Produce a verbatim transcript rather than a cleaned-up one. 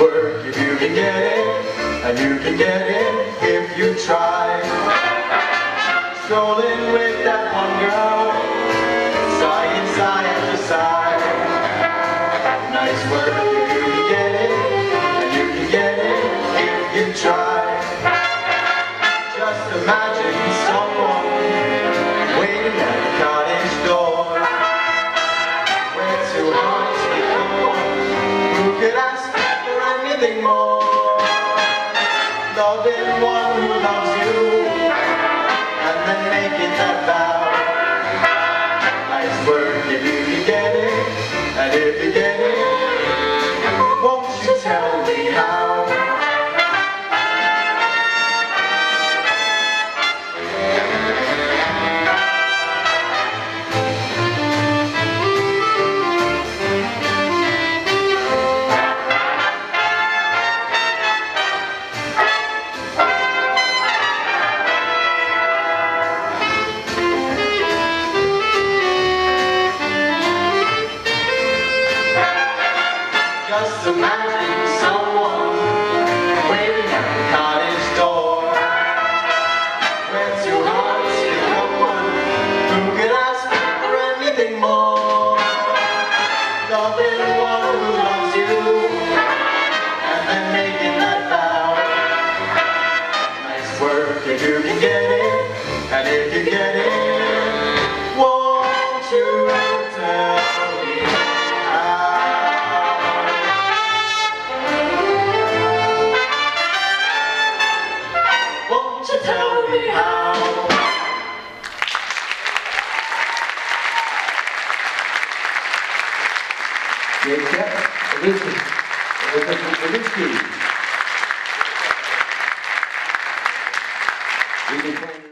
work if you can get it, and you can get it if you try. Strolling with that one girl, sighing sigh after sigh. Nice work if you can get it, and you can get it if you try. Just imagine someone waiting at the cottage door. We're too hard to ignore. Who could ask for anything more? Loving one who loves you, and then making that vow. Nice work if you can get it, and if you get it, won't you tell me how? Just imagine someone waiting at the cottage door. Where's your heart? You're no one who could ask for anything more. Loving one who loves you, and then making that vow. Nice work if you can get it, and if you get it, won't you tell? Thank you.